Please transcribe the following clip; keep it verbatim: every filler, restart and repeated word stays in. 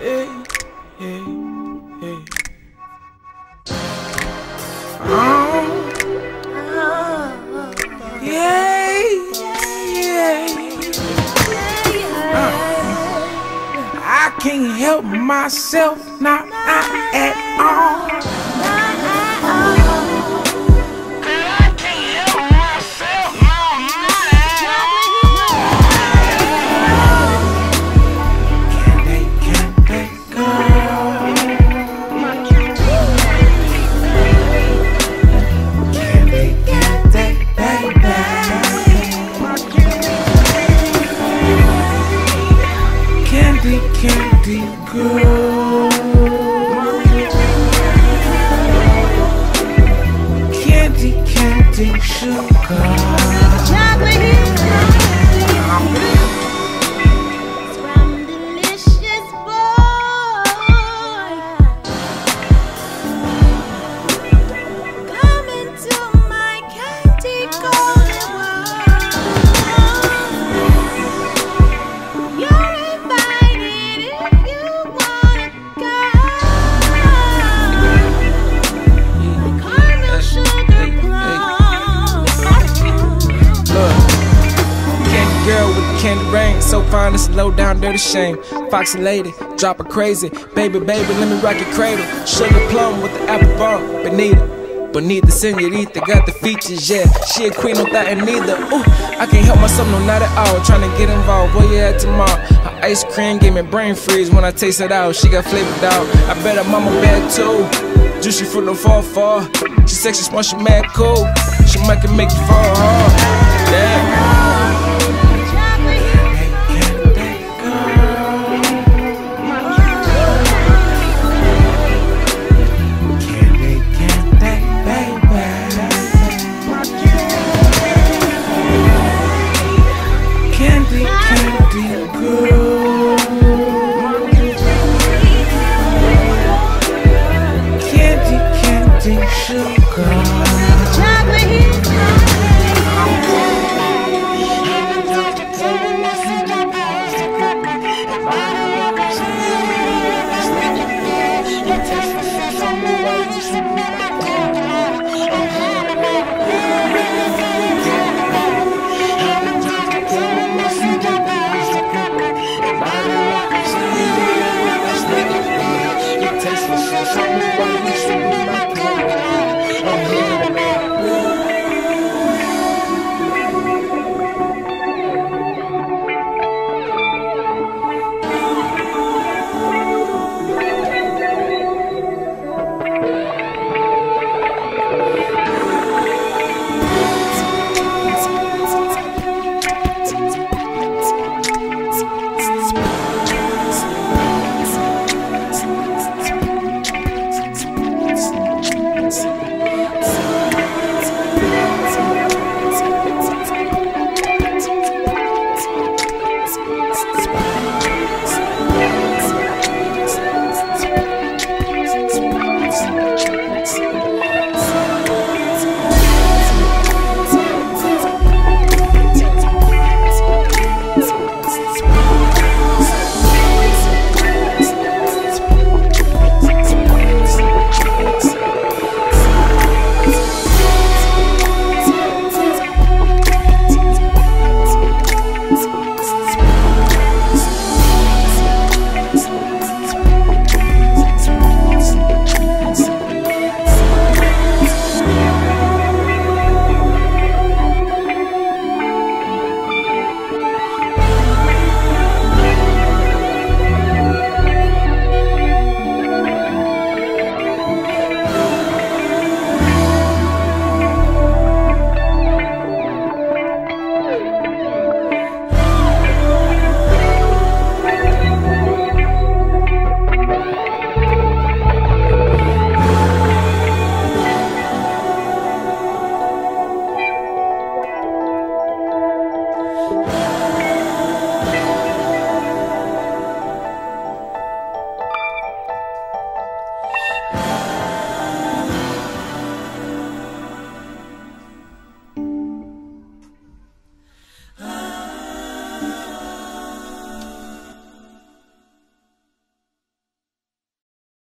Hey, hey, hey. Oh. Oh. Yeah, yeah, yeah. Uh. I can't help myself, not I at all. Candy girl, candy, candy sugar. It's from delicious boy. Come into my candy golden world. You're candy rain, so fine it's low down dirty shame. Foxy lady, drop her crazy. Baby, baby, let me rock your cradle. Sugar plum with the apple bomb. Bonita, Bonita senorita, got the features, yeah. She a queen without a neither. Ooh, I can't help myself, no, not at all. Tryna get involved, where you at tomorrow? Her ice cream gave me brain freeze when I taste it out. She got flavor, dog. I bet her mama bad too. Juicy fruit don't fall far. She sexy, smart, she mad cool. She might can make you fall hard. Yeah. Bye.